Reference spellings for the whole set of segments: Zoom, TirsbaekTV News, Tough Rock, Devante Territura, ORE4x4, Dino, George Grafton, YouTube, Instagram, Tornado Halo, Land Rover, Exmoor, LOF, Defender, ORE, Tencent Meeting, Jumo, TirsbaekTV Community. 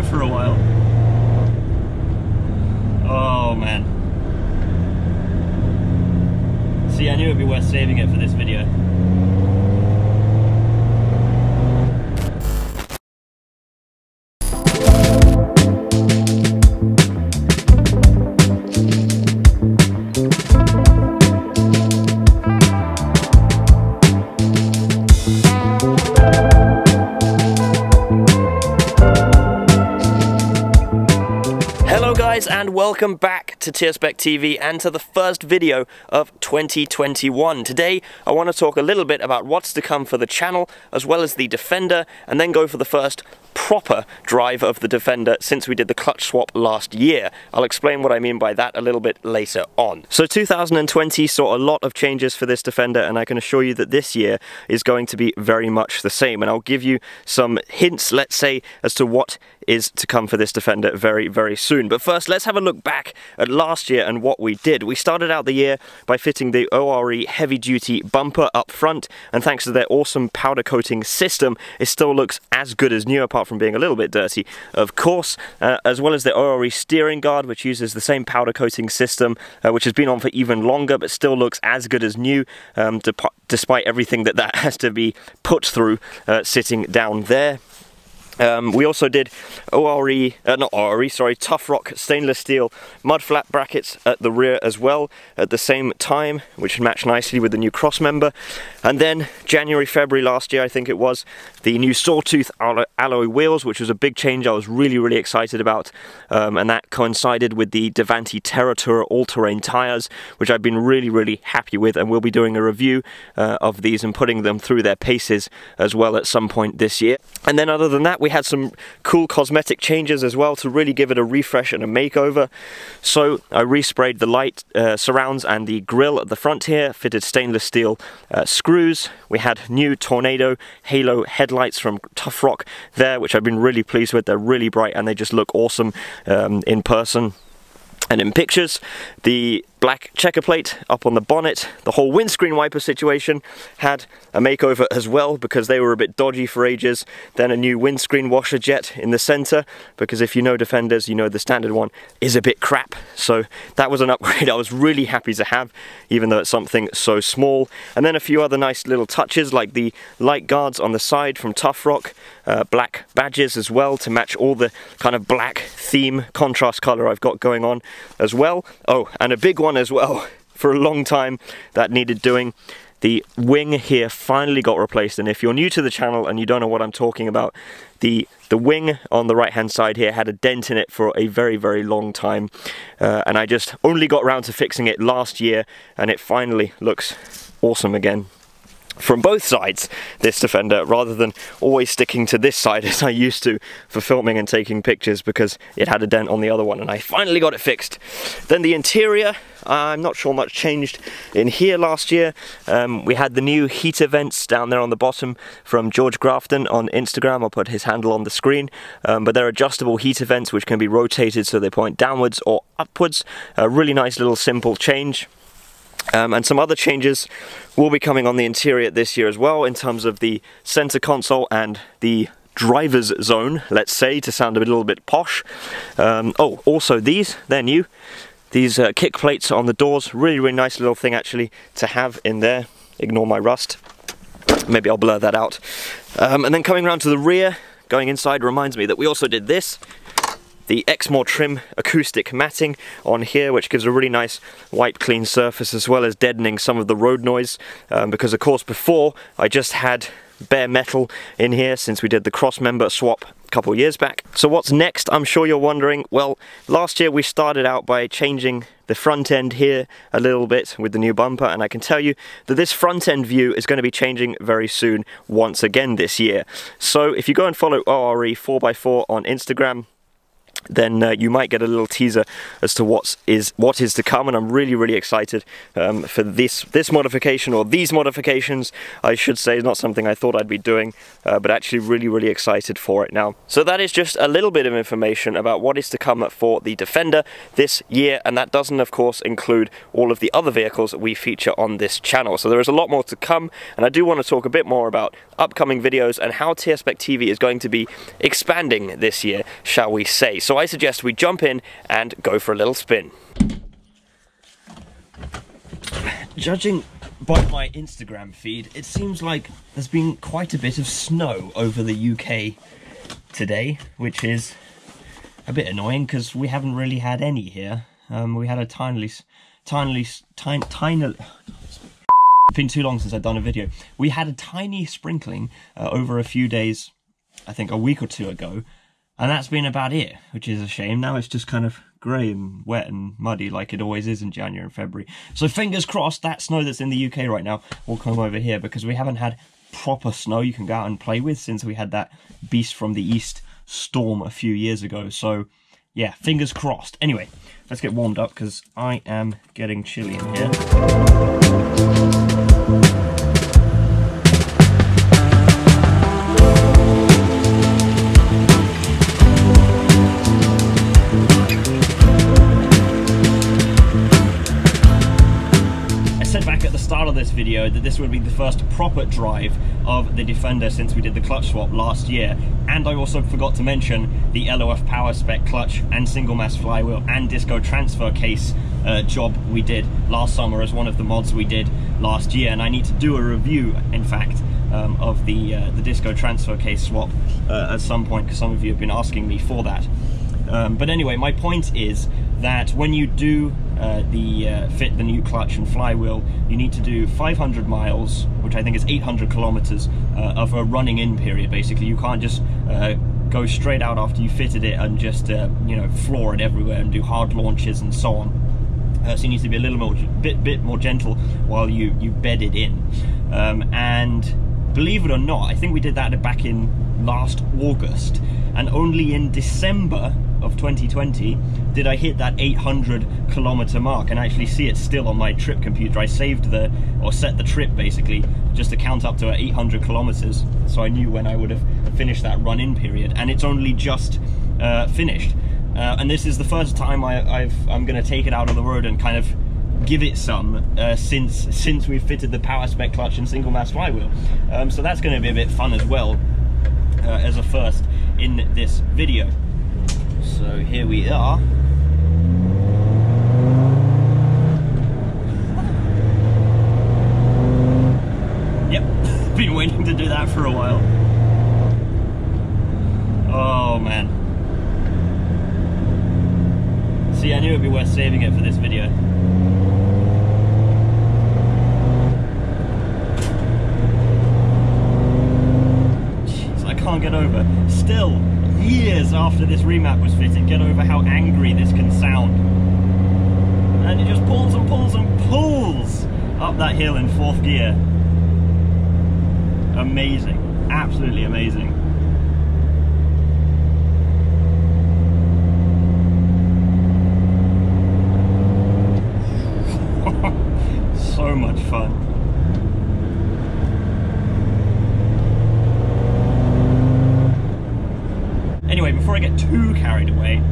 that for a while. Oh man. See, I knew it would be worth saving it for this video. And welcome back to TirsbaekTV and to the first video of 2021. Today I want to talk a little bit about what's to come for the channel as well as the Defender, and then go for the first proper drive of the Defender since we did the clutch swap last year. I'll explain what I mean by that a little bit later on. So 2020 saw a lot of changes for this Defender, and I can assure you that this year is going to be very much the same, and I'll give you some hints, let's say, as to what is to come for this Defender very, very soon. But first, let's have a look back at last year and what we did. We started out the year by fitting the ORE heavy-duty bumper up front, and thanks to their awesome powder coating system, it still looks as good as new, apart from being a little bit dirty, of course, as well as the ORE steering guard, which uses the same powder coating system, which has been on for even longer, but still looks as good as new, despite everything that has to be put through sitting down there. We also did Tough Rock stainless steel mud flap brackets at the rear as well at the same time, which matched nicely with the new crossmember. And then January, February last year, I think it was, the new sawtooth alloy wheels, which was a big change I was really, really excited about. And that coincided with the Devante Territura all-terrain tyres, which I've been really, really happy with. And we'll be doing a review of these and putting them through their paces as well at some point this year. And then other than that, we had some cool cosmetic changes as well to really give it a refresh and a makeover. So I resprayed the light surrounds and the grille at the front here, fitted stainless steel screws. We had new Tornado Halo headlights from Tough Rock there, which I've been really pleased with. They're really bright and they just look awesome in person and in pictures. The black checker plate up on the bonnet, the whole windscreen wiper situation had a makeover as well, because they were a bit dodgy for ages. Then a new windscreen washer jet in the center, because if you know Defenders, you know the standard one is a bit crap. So that was an upgrade I was really happy to have, even though it's something so small. And then a few other nice little touches, like the light guards on the side from Tough Rock, black badges as well to match all the kind of black theme contrast color I've got going on as well. Oh, and a big one as well, for a long time that needed doing. The wing here finally got replaced, and if you're new to the channel and you don't know what I'm talking about, the wing on the right hand side here had a dent in it for a very, very long time, and I just only got around to fixing it last year, and it finally looks awesome again from both sides, this Defender, rather than always sticking to this side as I used to for filming and taking pictures, because it had a dent on the other one and I finally got it fixed. Then the interior, I'm not sure much changed in here last year. We had the new heater vents down there on the bottom from George Grafton on Instagram. I'll put his handle on the screen, but they're adjustable heater vents which can be rotated so they point downwards or upwards. A really nice little simple change. And some other changes will be coming on the interior this year as well, in terms of the center console and the driver's zone, let's say, to sound a little bit posh. Oh, also these, they're new. These kick plates on the doors, really, really nice little thing actually to have in there. Ignore my rust. Maybe I'll blur that out. And then coming around to the rear, going inside, reminds me that we also did this. The Exmoor trim acoustic matting on here, which gives a really nice white clean surface, as well as deadening some of the road noise, because of course before I just had bare metal in here since we did the crossmember swap a couple years back. So what's next, I'm sure you're wondering. Well, last year we started out by changing the front end here a little bit with the new bumper, and I can tell you that this front end view is going to be changing very soon once again this year. So if you go and follow ORE4x4 on Instagram, then you might get a little teaser as to what is to come, and I'm really excited for this modification, or these modifications I should say. It's not something I thought I'd be doing, but actually really excited for it now. So that is just a little bit of information about what is to come for the Defender this year, and that doesn't of course include all of the other vehicles that we feature on this channel. So there is a lot more to come, and I do want to talk a bit more about upcoming videos and how TirsbaekTV TV is going to be expanding this year, shall we say. So I suggest we jump in and go for a little spin. Judging by my Instagram feed, it seems like there's been quite a bit of snow over the UK today, which is a bit annoying because we haven't really had any here. We had a tiny it's been too long since I've done a video. We had a tiny sprinkling over a few days, I think a week or two ago, and that's been about it, which is a shame. Now it's just kind of grey and wet and muddy like it always is in January and February. So fingers crossed that snow that's in the UK right now will come over here, because we haven't had proper snow you can go out and play with since we had that Beast from the East storm a few years ago. So yeah, fingers crossed. Anyway, let's get warmed up because I am getting chilly in here. Video that this would be the first proper drive of the Defender since we did the clutch swap last year, and I also forgot to mention the LOF power spec clutch and single mass flywheel and disco transfer case job we did last summer as one of the mods we did last year, and I need to do a review in fact of the disco transfer case swap at some point, because some of you have been asking me for that. But anyway, my point is that when you do fit the new clutch and flywheel, you need to do 500 miles, which I think is 800 kilometers of a running in period. Basically, you can't just go straight out after you fitted it and just you know, floor it everywhere and do hard launches and so on. So you need to be a little more, bit more gentle while you bed it in. And believe it or not, I think we did that back in last August, and only in December of 2020 did I hit that 800 kilometer mark, and actually see it still on my trip computer. I saved set the trip basically just to count up to 800 kilometers, so I knew when I would have finished that run-in period, and it's only just finished. And this is the first time I'm gonna take it out on the road and kind of give it some since we've fitted the power spec clutch and single mass flywheel. So that's gonna be a bit fun as well, as a first in this video. So here we are. Yep, been waiting to do that for a while. Oh man. See, I knew it'd be worth saving it for this video. Jeez, I can't get over. Still, years after this remap was fitted, get over how angry this can sound. And it just pulls and pulls and pulls up that hill in fourth gear. Amazing, absolutely amazing. So much fun. Before I get too carried away,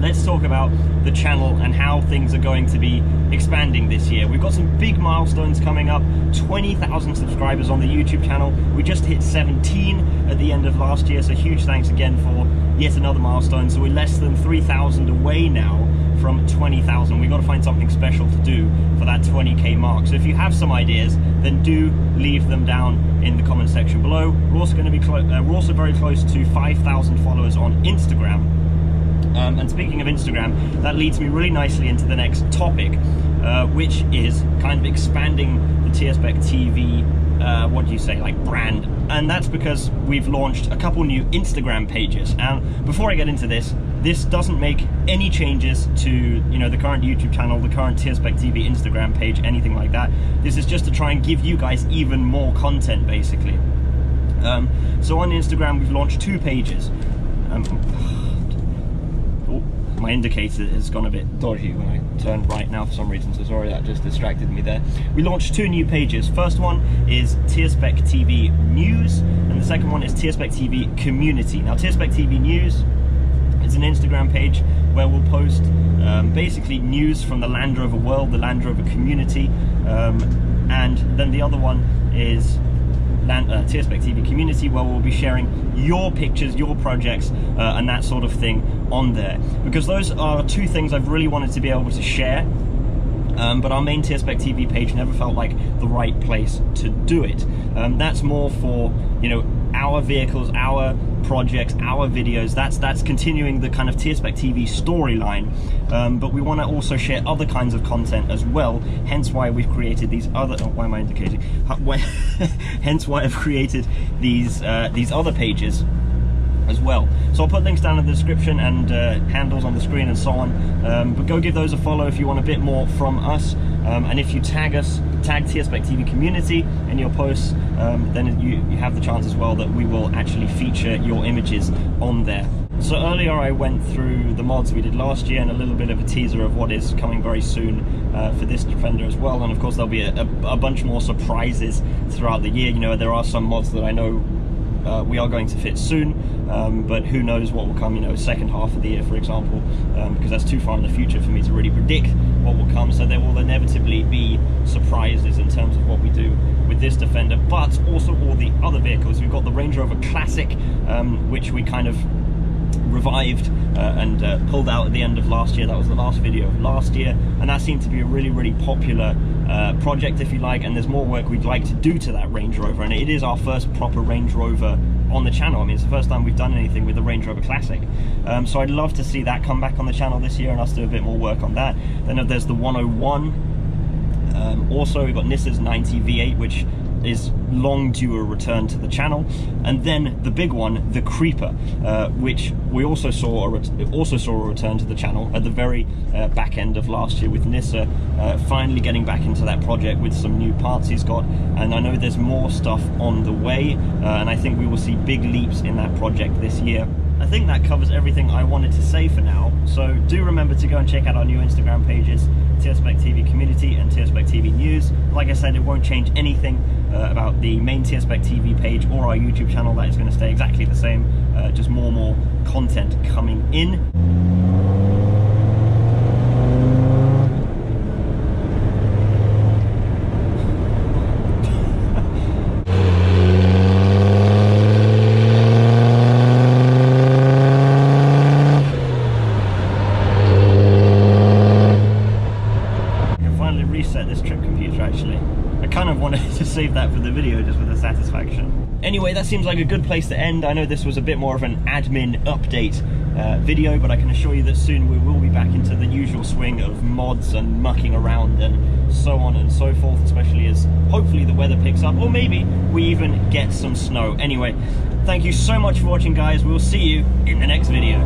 let's talk about the channel and how things are going to be expanding this year. We've got some big milestones coming up. 20,000 subscribers on the YouTube channel. We just hit 17 at the end of last year, so huge thanks again for yet another milestone. So we're less than 3,000 away now from 20,000. We've got to find something special to do for that 20k mark. So if you have some ideas, then do leave them down in the comment section below. We're also going to be very close to 5,000 followers on Instagram. And speaking of Instagram, that leads me really nicely into the next topic, which is kind of expanding the TirsbaekTV, brand. And that's because we've launched a couple new Instagram pages. And before I get into this, this doesn't make any changes to, you know, the current YouTube channel, the current TirsbaekTV Instagram page, anything like that. This is just to try and give you guys even more content, basically. So on Instagram, we've launched two pages. my indicator has gone a bit dodgy when I turned right now for some reason, so sorry, that just distracted me there. We launched two new pages. First one is TirsbaekTV News, and the second one is TirsbaekTV Community. Now, TirsbaekTV News is an Instagram page where we'll post basically news from the Land Rover world, the Land Rover community, and then the other one is TirsbaekTV Community, where we'll be sharing your pictures, your projects, and that sort of thing on there, because those are two things I've really wanted to be able to share, but our main TirsbaekTV page never felt like the right place to do it. That's more for, you know, our vehicles, our projects, our videos. That's continuing the kind of TirsbaekTV storyline, but we want to also share other kinds of content as well. Hence why we've created these other. Oh, why am I indicating? Hence why I've created these other pages as well. So I'll put links down in the description and handles on the screen and so on. But go give those a follow if you want a bit more from us. And if you tag us, tag TirsbaekTV Community in your posts, then you have the chance as well that we will actually feature your images on there. So earlier I went through the mods we did last year and a little bit of a teaser of what is coming very soon for this Defender as well. And of course there'll be a bunch more surprises throughout the year. You know, there are some mods that I know we are going to fit soon, but who knows what will come, you know, second half of the year, for example, because that's too far in the future for me to really predict what will come. So there will inevitably be surprises in terms of what we do with this Defender, but also all the other vehicles. We've got the Range Rover Classic, which we kind of revived and pulled out at the end of last year. That was the last video of last year, and that seemed to be a really, really popular project, if you like, and there's more work we'd like to do to that Range Rover, and it is our first proper Range Rover on the channel. I mean, it's the first time we've done anything with the Range Rover Classic, so I'd love to see that come back on the channel this year and us do a bit more work on that. Then there's the 101, also we've got Nissa's 90 V8, which is long due a return to the channel, and then the big one, the Creeper, which we also saw a return to the channel at the very back end of last year, with Nissa finally getting back into that project with some new parts he's got, and I know there's more stuff on the way, and I think we will see big leaps in that project this year. I think that covers everything I wanted to say for now, so do remember to go and check out our new Instagram pages, TirsbaekTV Community and TirsbaekTV News. Like I said, it won't change anything about the main TirsbaekTV page or our YouTube channel. That is going to stay exactly the same, just more and more content coming in. Save that for the video just for the satisfaction. Anyway, that seems like a good place to end. I know this was a bit more of an admin update video, but I can assure you that soon we will be back into the usual swing of mods and mucking around and so on and so forth, especially as hopefully the weather picks up, or maybe we even get some snow. Anyway, thank you so much for watching, guys. We'll see you in the next video.